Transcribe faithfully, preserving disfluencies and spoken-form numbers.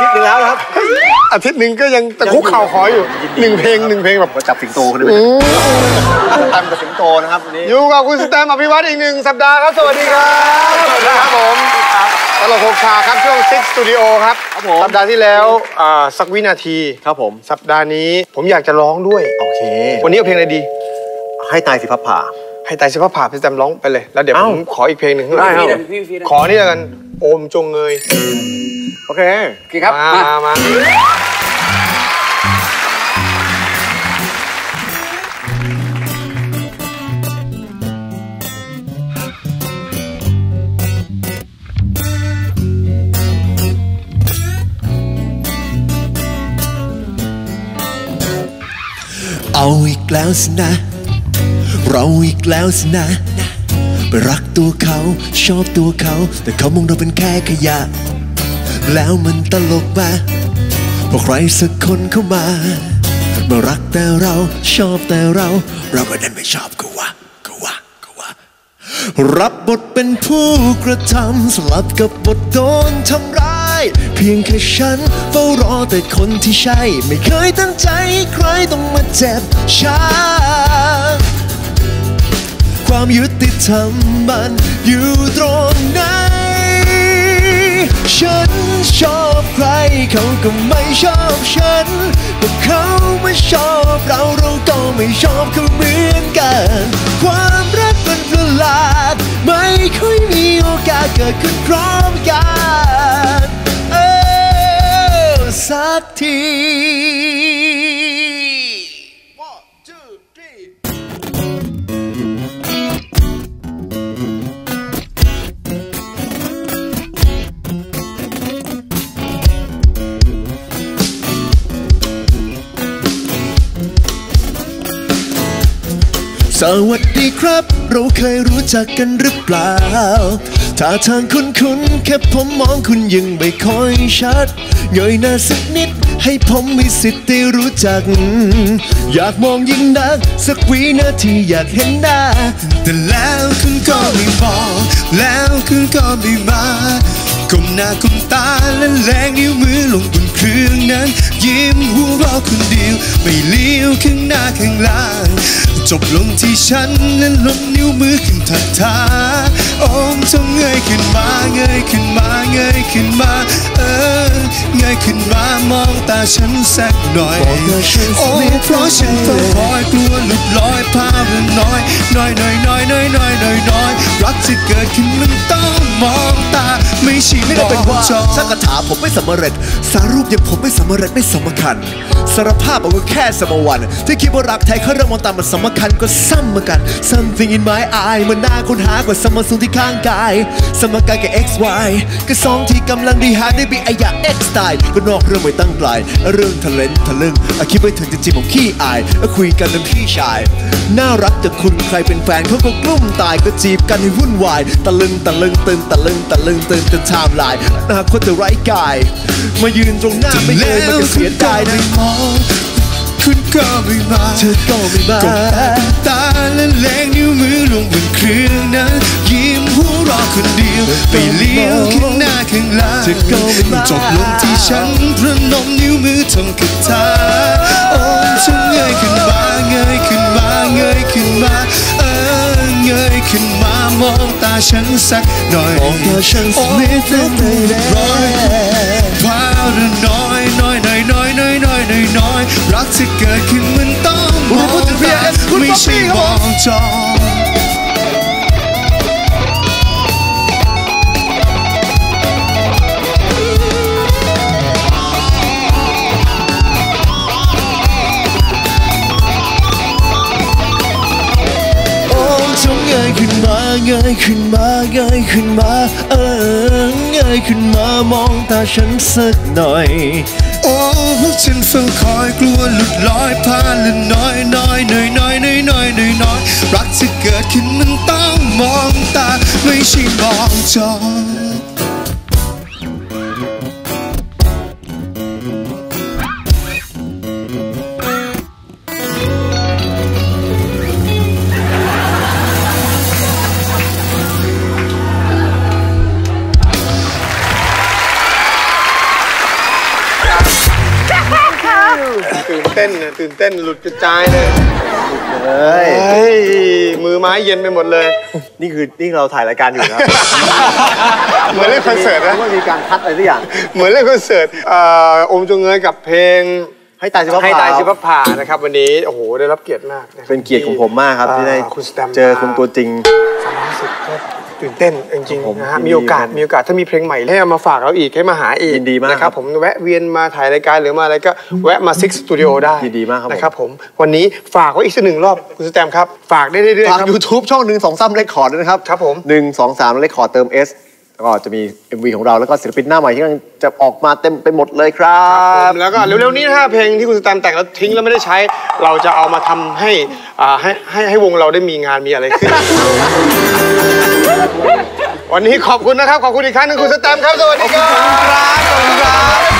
ทิตย์หนึ่งแล้วครับอาทิตย์หนึ่งก็ยังตะคุกเข่าขออยู่หนึ่งเพลงหนึ่งเพลงแบบจับสิงโตคนนี้ไปตามกับสิงโตนะครับวันนี้อยู่กับคุณสแตมอภิวัฒน์อีกหนึ่งสัปดาห์ครับสวัสดีครับสวัสดีครับผมตลกหกฉากครับช่วงซิกสตูดิโอครับสัปดาห์ที่แล้วสักวินาทีครับผมสัปดาห์นี้ผมอยากจะร้องด้วยโอเควันนี้เอาเพลงอะไรดีให้ตายสิพับผ่าให้ตายสิพับผ่าพี่สแตมร้องไปเลยแล้วเดี๋ยวผมขออีกเพลงหนึ่งได้ครับขอนี่แล้วกันโอมจงเงยโอเคกี่ครับมามาเอาอีกแล้วสินะเราอีกแล้วสินะไปรักตัวเขาชอบตัวเขาแต่เขามองเราเป็นแค่ขยะแล้วมันตลกปะพอใครสักคนเข้ามามารักแต่เราชอบแต่เราเราก็ดันไม่ชอบก็ว่าก็ว่าก็ว่ารับบทเป็นผู้กระทำสลับกับบทโดนทำร้ายเพียงแค่ฉันเฝ้ารอแต่คนที่ใช่ไม่เคยตั้งใจใครต้องมาเจ็บช้ำความยุติธรรมมันอยู่ตรงไหนฉันชอบใครเขาก็ไม่ชอบฉันแต่เขาไม่ชอบเราเราก็ไม่ชอบเขาเหมือนกันความรักมันประหลาดไม่ค่อยมีโอกาสเกิดขึ้นพร้อมกันเออสักทีสวัสดีครับเราเคยรู้จักกันหรือเปล่าท่าทางคุ้นๆแค่ผมมองคุณยังไม่ค่อยชัดเงยหน้าสักนิดให้ผมมีสิทธิ์ได้รู้จักอยากมองยิ่งนักสักวินาทีอยากเห็นหน้าแต่แล้วคุณก็ไม่บอกแล้วคุณก็ไม่มาก้มหน้าก้มตาและแรงนิ้วมือลงบนเครื่องนั้นยิ้มหัวเราะคนเดียวไม่เลี้ยวข้างหน้าข้างหลังจบลงที่ฉันและลงนิ้วมือขึ้นทักทายโอมจงเงยขึ้นมาเงยขึ้นมาเงยขึ้นมาเออเงยขึ้นมามองตาฉันสักหน่อยโอ้เพราะฉันเฝ้าคอยกลัวหลุดลอยภาพมันน้อยน้อยน้อยน้อยน้อยน้อยน้อยน้อยรักที่เกิดขึ้นมันต้องมองตาไม่ใช่ไม่ได้เป็นว่าสักคาถาผมไม่สำเร็จสารูปอย่างผมไม่สำเร็จไม่สำคัญสารภาพบอกว่าแค่สมวันที่คิดว่ารักแท้เขาเริ่มมองตามันสำคัญก็ซ้ำกัน something in my eye มันน่าค้นหากว่าสมสูนที่ข้างกายสมการกับ x y ก็สองที่กำลังดีหาได้บีไอยา x ตายก็นอกเรื่องไม่ตั้งปลายเรื่องทะเลนทะลึ่งคิดไว้ถึงจริงๆของขี้อายคุยกันเรื่องพี่ชายน่ารักแต่คุณใครเป็นแฟนเขาก็กลุ้มตายก็จีบกันให้วุ่นวายตะลึงตะลึงตื่นตะลึงตะลึงตื่นจนไทม์ไลน์อนาคตจะไร้กายมายืนตรงหน้าไม่เอ่ยมันจะเสียใจในมองคุณก็ไม่มาเธอก็ไม่มาก้มตาก้มตาและแรงนิ้วมือลงบนเครื่องนั้นยิ้มหัวเราะคนเดียวไปเลี้ยวข้างหน้าข้างหลังเธอก็ไม่มาจบลงที่ฉันพระนมนิ้วมือทำคาถาโอ้ฉันเงยขึ้นมาเงยขึ้นมาเงยขึ้นมาเออเงยขึ้นมามองตาฉันสักหน่อยโอ้ฉันสมิธเธอไม่ได้พาวเธอน้อยน้อยน้อยน้อยน้อยน้อยน้อยน้อยรักที่เกิดขึ้นมันต้องมองตาไม่ใช่มองจอขึ้นมาเงยขึ้นมาเงยขึ้นมาเออเงยขึ้นมามองตาฉันสักหน่อยโอ้พวกฉันเฝ้าคอยกลัวหลุดลอยพาละน้อยน้อยน้อยน้อยน้อยน้อยน้อยน้อยรักที่เกิดขึ้นมันต้องมองตาไม่ใช่มองจอ ตื่นเต้นหลุดกระจายเลยเลยมือไม้เย็นไปหมดเลยนี่คือนี่เราถ่ายรายการอยู่นะเหมือนเล่นคอนเสิร์ตนะว่ามีการคัดอะไรสักอย่างเหมือนเล่นคอนเสิร์ตอมจงเงยกับเพลงให้ตายสิพับผ่านะครับวันนี้โอ้โหได้รับเกียรติมากเป็นเกียรติของผมมากครับที่ได้เจอคุณตัวจริงสามารถสุดก็ตื่นเต้นจริงๆนะฮะมีโอกาสมีโอกาสถ้ามีเพลงใหม่ให้มาฝากเราอีกให้มาหาอีกดีมากนะครับผมแวะเวียนมาถ่ายรายการหรือมาอะไรก็แวะมาซิกสตูดิโอได้ดีมากครับนะครับผมวันนี้ฝากไว้อีกสักหนึ่งรอบคุณสแตมครับฝากได้เรื่อยๆครับยูทูบช่องหนึ่งสองสามเลคคอร์ดนะครับครับผมหนึ่งสองสามเลคคอร์ดเติม เอสก็จะมี เอ็ม วี ของเราแล้วก็ศิลปินหน้าใหม่ที่กำลังจะออกมาเต็มไปหมดเลยครับแล้วก็เร็วๆนี้นะฮะเพลงที่คุณสแตมแต่งแล้วทิ้งแล้วไม่ได้ใช้เราจะเอามาทำให้ให้ให้ให้วงเราได้มีงานมีอะไรขึ้นวันนี้ขอบคุณนะครับขอบคุณอีกครั้งหนึ่งคุณสแตมครับสวัสดีครับ